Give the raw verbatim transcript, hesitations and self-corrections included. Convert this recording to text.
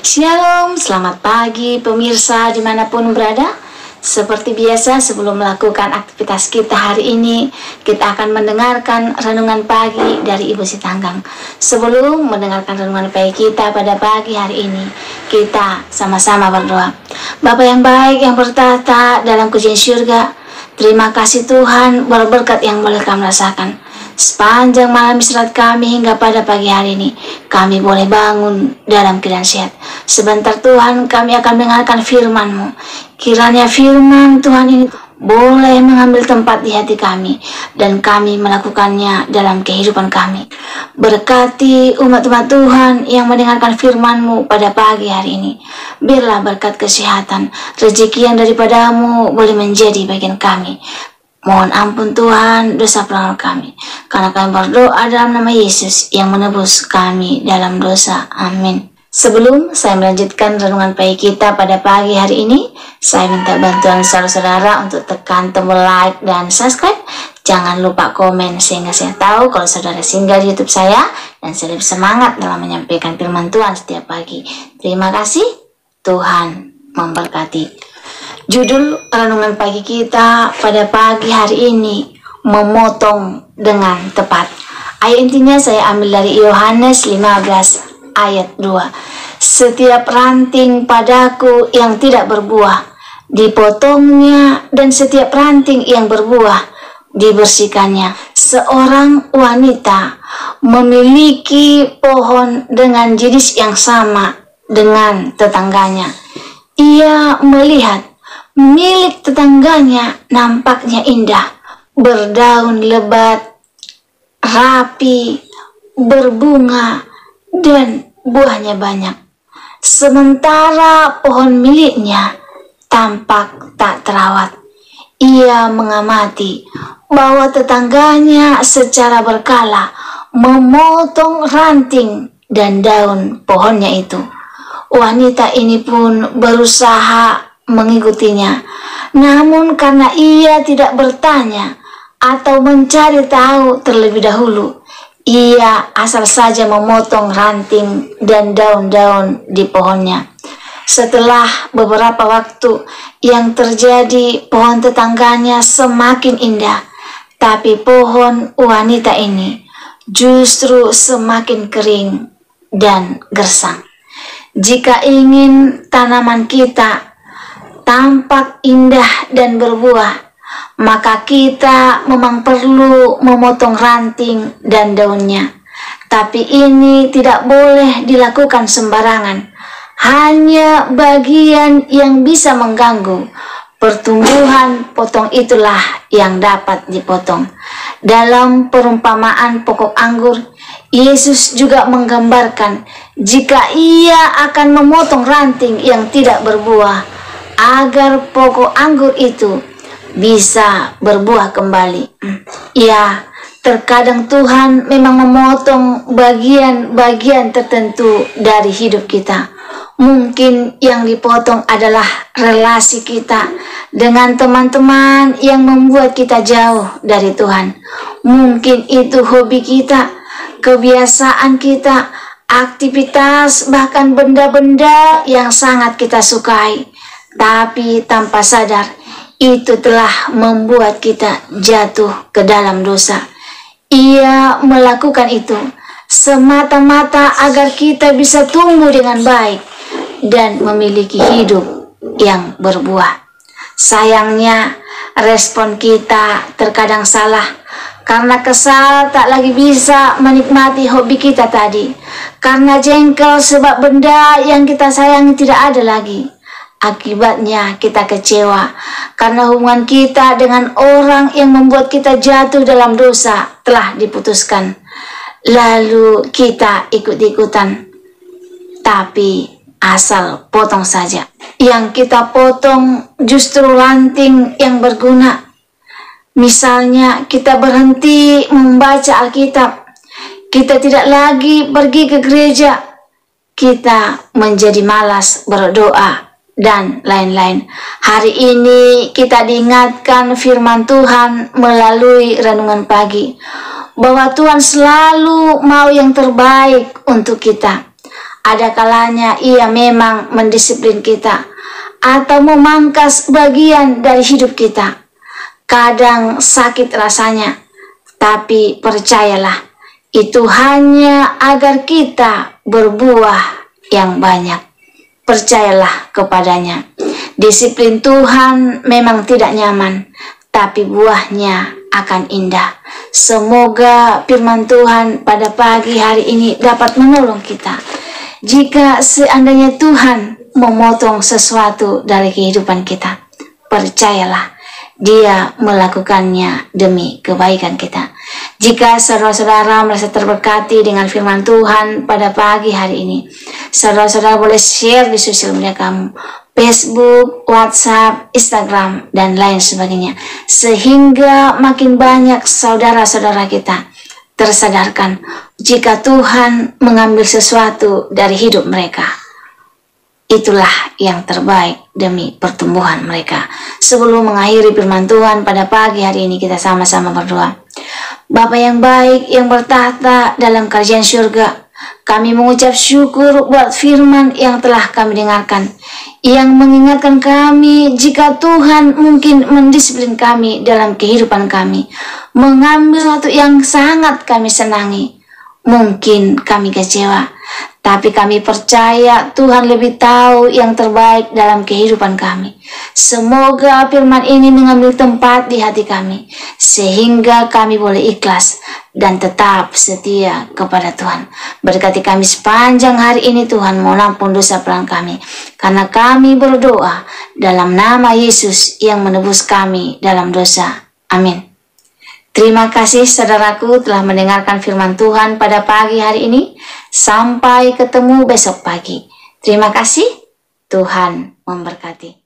Shalom, selamat pagi pemirsa dimanapun berada. Seperti biasa sebelum melakukan aktivitas kita hari ini, kita akan mendengarkan renungan pagi dari Ibu Sitanggang. Sebelum mendengarkan renungan pagi kita pada pagi hari ini, kita sama-sama berdoa. Bapa yang baik yang bertata dalam kerajaan surga, terima kasih Tuhan berkat yang boleh kami rasakan. Sepanjang malam istirahat kami hingga pada pagi hari ini, kami boleh bangun dalam keadaan sehat. Sebentar Tuhan, kami akan mendengarkan firman-Mu. Kiranya firman Tuhan ini boleh mengambil tempat di hati kami, dan kami melakukannya dalam kehidupan kami. Berkati umat-umat Tuhan yang mendengarkan firman-Mu pada pagi hari ini. Biarlah berkat kesehatan, rezeki yang daripada-Mu boleh menjadi bagian kami. Mohon ampun Tuhan dosa pelanggaran kami, karena kami berdoa dalam nama Yesus yang menebus kami dalam dosa. Amin. Sebelum saya melanjutkan renungan pagi kita pada pagi hari ini, saya minta bantuan saudara-saudara untuk tekan tombol like dan subscribe. Jangan lupa komen sehingga saya tahu kalau saudara singgah di YouTube saya, dan saya lebih semangat dalam menyampaikan firman Tuhan setiap pagi. Terima kasih, Tuhan memberkati. Judul renungan pagi kita pada pagi hari ini, memotong dengan tepat. Ayat intinya saya ambil dari Yohanes lima belas ayat dua. Setiap ranting padaku yang tidak berbuah, dipotongnya, dan setiap ranting yang berbuah, dibersihkannya. Seorang wanita memiliki pohon dengan jenis yang sama dengan tetangganya. Ia melihat milik tetangganya nampaknya indah, berdaun lebat, rapi, berbunga, dan buahnya banyak. Sementara pohon miliknya tampak tak terawat. Ia mengamati bahwa tetangganya secara berkala memotong ranting dan daun pohonnya itu. Wanita ini pun berusaha mengikutinya, namun karena ia tidak bertanya atau mencari tahu terlebih dahulu, ia asal saja memotong ranting dan daun-daun di pohonnya. Setelah beberapa waktu yang terjadi, pohon tetangganya semakin indah, tapi pohon wanita ini justru semakin kering dan gersang. Jika ingin tanaman kita tampak indah dan berbuah, maka kita memang perlu memotong ranting dan daunnya. Tapi ini tidak boleh dilakukan sembarangan. Hanya bagian yang bisa mengganggu pertumbuhan potong itulah yang dapat dipotong. Dalam perumpamaan pokok anggur, Yesus juga menggambarkan jika ia akan memotong ranting yang tidak berbuah, agar pokok anggur itu bisa berbuah kembali. Ya, terkadang Tuhan memang memotong bagian-bagian tertentu dari hidup kita. Mungkin yang dipotong adalah relasi kita dengan teman-teman yang membuat kita jauh dari Tuhan. Mungkin itu hobi kita, kebiasaan kita, aktivitas, bahkan benda-benda yang sangat kita sukai. Tapi tanpa sadar, itu telah membuat kita jatuh ke dalam dosa. Ia melakukan itu semata-mata agar kita bisa tumbuh dengan baik dan memiliki hidup yang berbuah. Sayangnya, respon kita terkadang salah karena kesal tak lagi bisa menikmati hobi kita tadi, karena jengkel sebab benda yang kita sayangi tidak ada lagi. Akibatnya kita kecewa karena hubungan kita dengan orang yang membuat kita jatuh dalam dosa telah diputuskan. Lalu kita ikut-ikutan, tapi asal potong saja. Yang kita potong justru ranting yang berguna. Misalnya kita berhenti membaca Alkitab, kita tidak lagi pergi ke gereja, kita menjadi malas berdoa, dan lain-lain. Hari ini kita diingatkan firman Tuhan melalui renungan pagi, bahwa Tuhan selalu mau yang terbaik untuk kita. Ada kalanya ia memang mendisiplin kita atau memangkas bagian dari hidup kita. Kadang sakit rasanya, tapi percayalah, itu hanya agar kita berbuah yang banyak. Percayalah kepadanya. Disiplin Tuhan memang tidak nyaman, tapi buahnya akan indah. Semoga firman Tuhan pada pagi hari ini dapat menolong kita. Jika seandainya Tuhan memotong sesuatu dari kehidupan kita, percayalah, Dia melakukannya demi kebaikan kita. Jika saudara-saudara merasa terberkati dengan firman Tuhan pada pagi hari ini, saudara-saudara boleh share di sosial media kamu, Facebook, WhatsApp, Instagram, dan lain sebagainya, sehingga makin banyak saudara-saudara kita tersadarkan jika Tuhan mengambil sesuatu dari hidup mereka. Itulah yang terbaik demi pertumbuhan mereka. Sebelum mengakhiri firman Tuhan pada pagi hari ini, kita sama-sama berdoa. Bapa yang baik yang bertahta dalam kerajaan surga, kami mengucap syukur buat firman yang telah kami dengarkan, yang mengingatkan kami jika Tuhan mungkin mendisiplin kami dalam kehidupan kami, mengambil sesuatu yang sangat kami senangi. Mungkin kami kecewa, tapi kami percaya Tuhan lebih tahu yang terbaik dalam kehidupan kami. Semoga firman ini mengambil tempat di hati kami, sehingga kami boleh ikhlas dan tetap setia kepada Tuhan. Berkati kami sepanjang hari ini Tuhan, mohon ampun dosa perang kami, karena kami berdoa dalam nama Yesus yang menebus kami dalam dosa. Amin. Terima kasih saudaraku telah mendengarkan firman Tuhan pada pagi hari ini. Sampai ketemu besok pagi. Terima kasih. Tuhan memberkati.